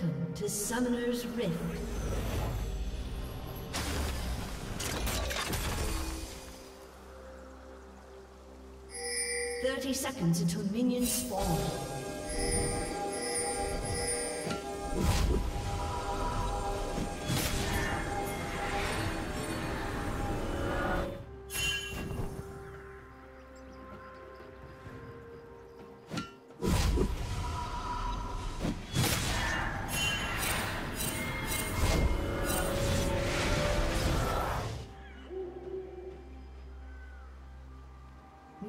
Welcome to Summoner's Rift. Thirty seconds until minions spawn.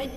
Red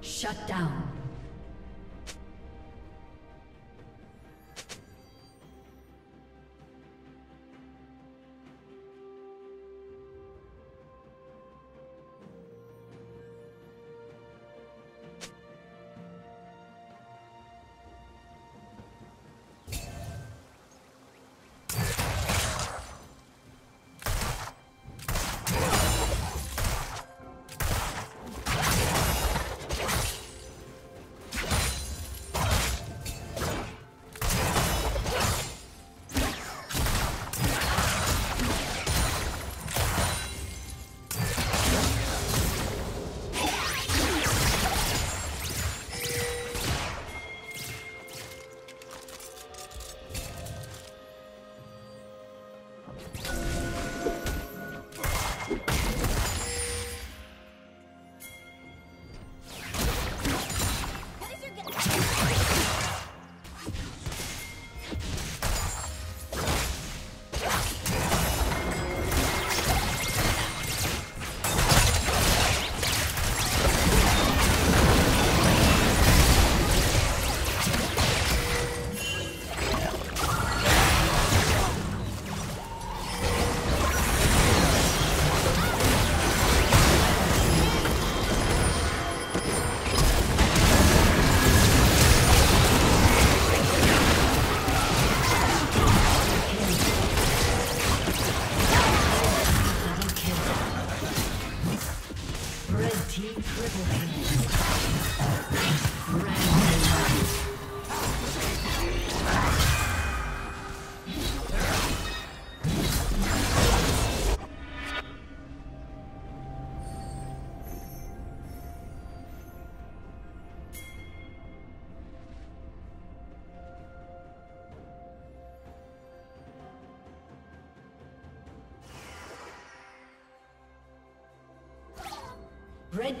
Shut down. Red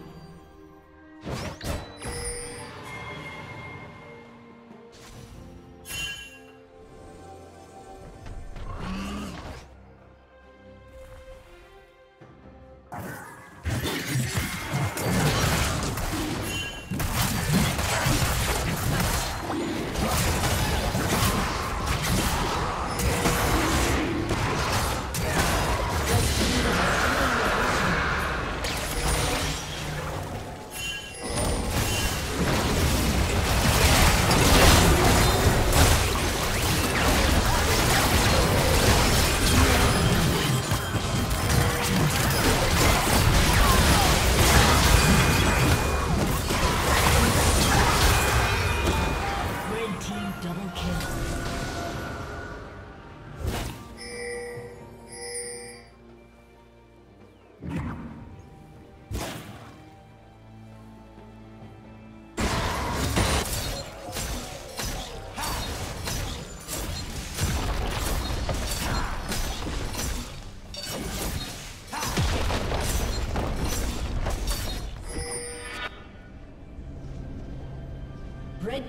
Red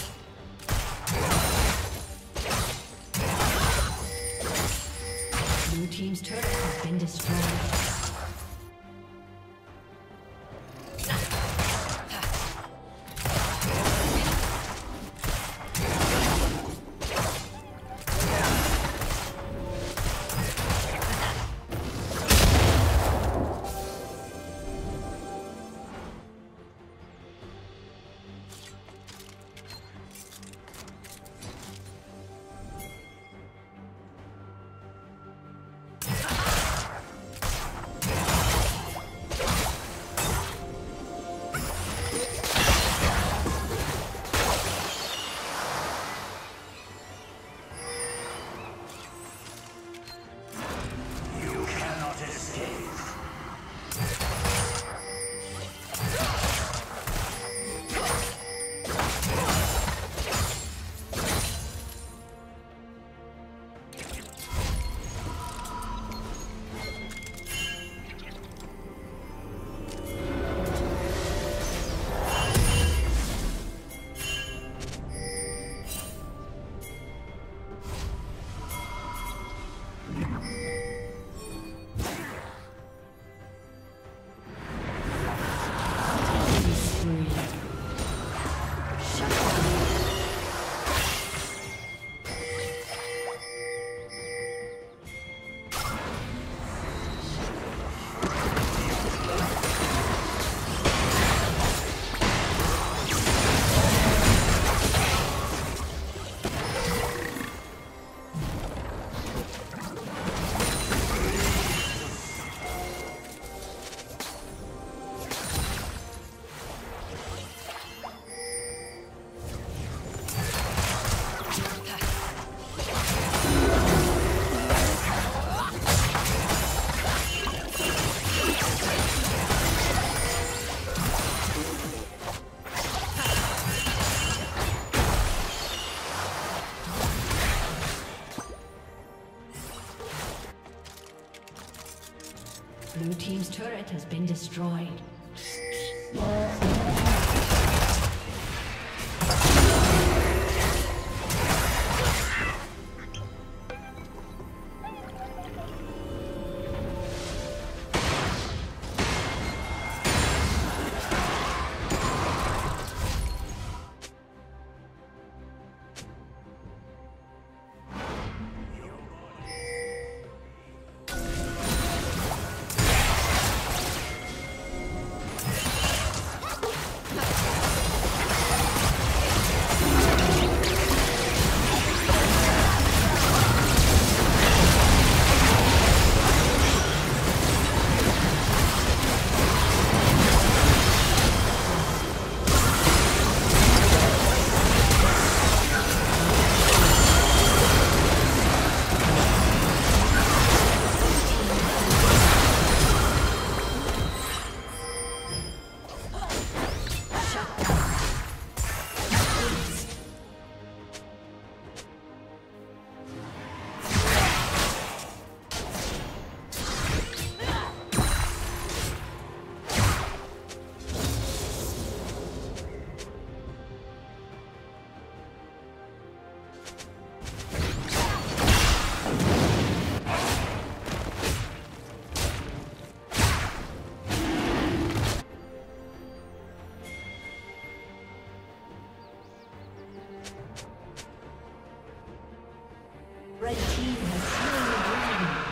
Team's turret has been destroyed. Blue team's turret has been destroyed. Red team has slain the dragon.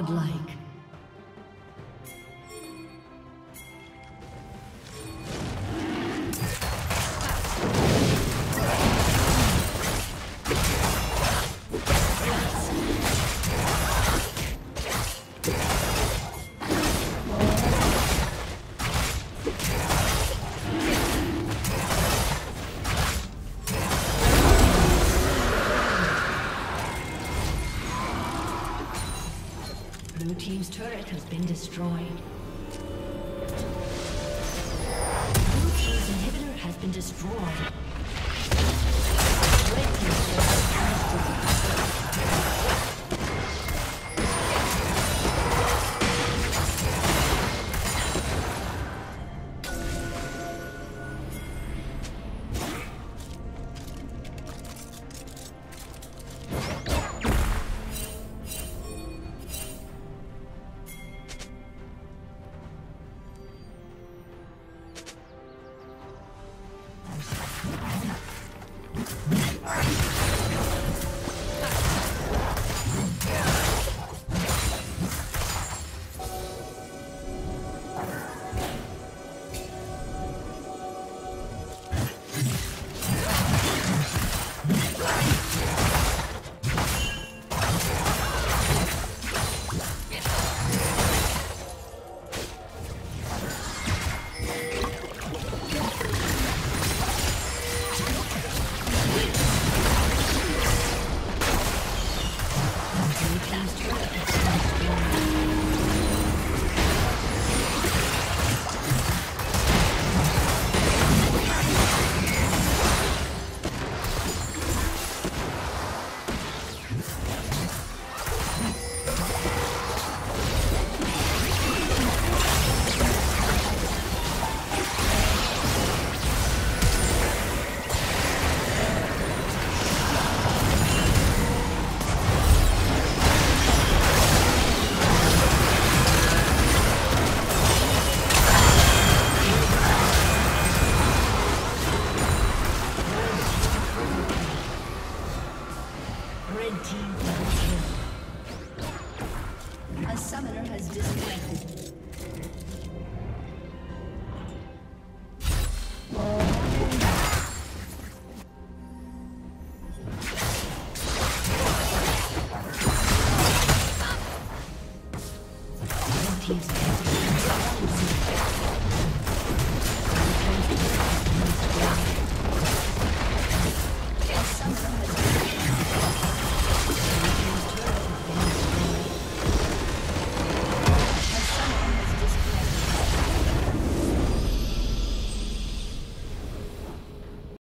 godlike. Blue team's turret has been destroyed. Blue team's inhibitor has been destroyed. Red team's turret has been destroyed. All right.